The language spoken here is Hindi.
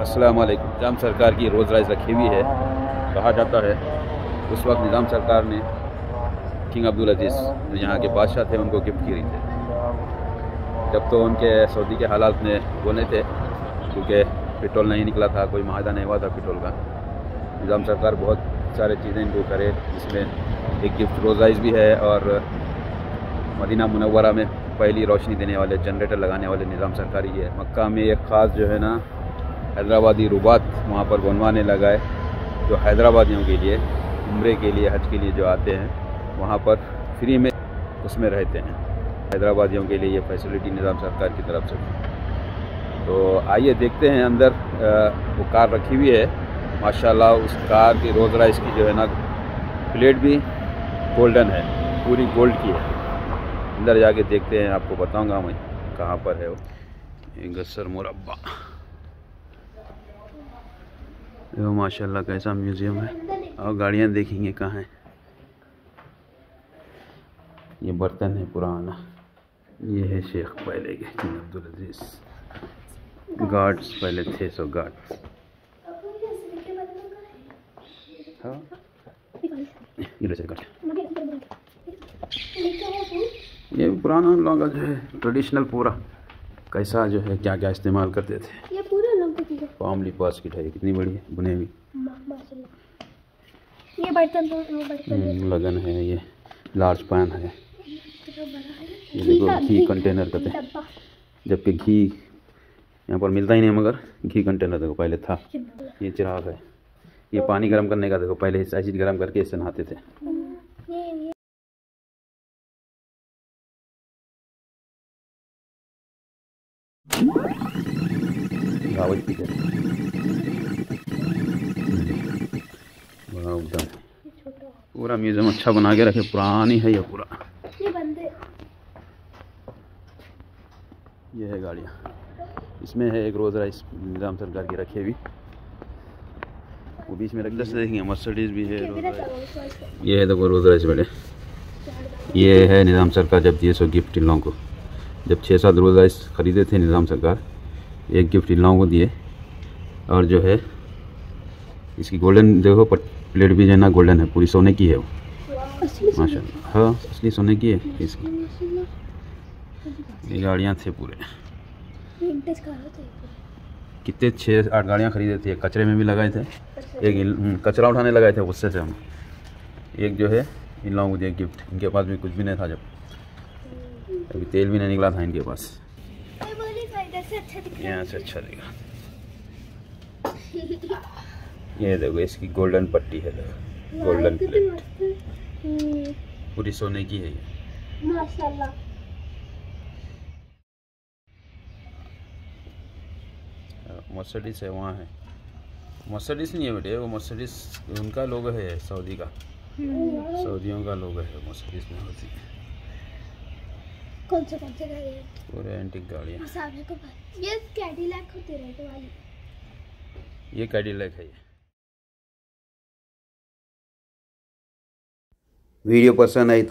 अस्सलाम वालेकुम। निजाम सरकार की रोल्स रॉयस रखी हुई है। कहा जाता है उस वक्त निजाम सरकार ने किंग अब्दुल अजीज़ जो यहाँ के बादशाह थे उनको गिफ्ट की थी, जब तो उनके सऊदी के हालात में बोने थे क्योंकि पेट्रोल नहीं निकला था, कोई माहदा नहीं हुआ था पेट्रोल का। निज़ाम सरकार बहुत सारे चीज़ें इनको करे, जिसमें एक गिफ्ट रोल्स रॉयस भी है और मदीना मुनव्वरा में पहली रोशनी देने वाले जनरेटर लगाने वाले निज़ाम सरकार ही है। मक्का में एक ख़ास जो है ना हैदराबादी रुबात वहाँ पर बनवाने लगाए, जो हैदराबादियों के लिए उम्रे के लिए हज के लिए जो आते हैं वहाँ पर फ्री में उसमें रहते हैं। हैदराबादियों के लिए ये फैसिलिटी निज़ाम सरकार की तरफ से। तो आइए देखते हैं अंदर वो कार रखी हुई है माशाल्लाह। उस कार की रोल्स रॉयस की जो है ना प्लेट भी गोल्डन है, पूरी गोल्ड की है। अंदर जाके देखते हैं, आपको बताऊंगा मैं कहाँ पर है वो। गसर मुरब्बा ये माशाल्लाह कैसा म्यूज़ियम है। और गाड़ियाँ देखेंगे कहाँ हैं। ये बर्तन है पुराना, ये है शेख पहले के किंग अब्दुल अजीज़, गार्ड्स पहले थे 600 गार्ड्स। हाँ ये पुराना लोग जो है ट्रेडिशनल पूरा कैसा जो है क्या क्या इस्तेमाल करते थे। ये पूरा लोग पाम लिपास की है, कितनी बड़ी है बुने हुई। ये बर्तन लगन है, ये लार्ज पैन है, ये देखो घी कंटेनर कहते हैं, जबकि घी यहाँ पर मिलता ही नहीं मगर घी कंटेनर देखो पहले था। ये चिराग है, ये पानी गर्म करने का, देखो पहले इस चीज़ गर्म करके इससे नहाते थे। पूरा म्यूजियम अच्छा बना के रखे, पुरानी है ये पूरा। ये बंदे ये है गाड़ियाँ, इसमें है एक रोल्स रॉयस निजाम सरकार की रखी हुई, वो बीच में रख देखेंगे। मर्सिडीज भी है, ये है देखो रोल्स रॉयस बड़े। ये है निजाम सरकार जब दिए सो गिफ्ट इन लोगों को, जब 6-7 रोल्स रॉयस ख़रीदे थे निजाम सरकार, एक गिफ्ट इन लोगों को दिए। और जो है इसकी गोल्डन देखो प्लेट भी जो है ना गोल्डन है, पूरी सोने की है वो माशाल्लाह। हाँ असली सोने की है इसकी। ये गाड़ियाँ थे पूरे, कितने 6-8 गाड़ियाँ खरीदे थे। कचरे में भी लगाए थे, एक कचरा उठाने लगाए थे उससे हम। एक जो है इन लोगों को दिया गिफ्ट, इनके पास भी कुछ भी नहीं था जब, अभी तेल भी नहीं निकला था इनके पास। यहाँ से अच्छा दिखा ये देखो, इसकी गोल्डन पट्टी है, गोल्डन प्लेट पूरी सोने की है ये माशाल्लाह। मर्सिडीज है वहाँ है, मर्सिडीज नहीं है बेटे वो, मर्सिडीज उनका लोगो है सऊदी का, सऊदियों का लोगो है मर्सिडीज में होती है। कौन से गाड़ी है? पूरे एंटीक गाड़ियाँ। ये कैडिलैक होती रहती वाली, ये कैडिलैक है ये। वीडियो पसंद आई तो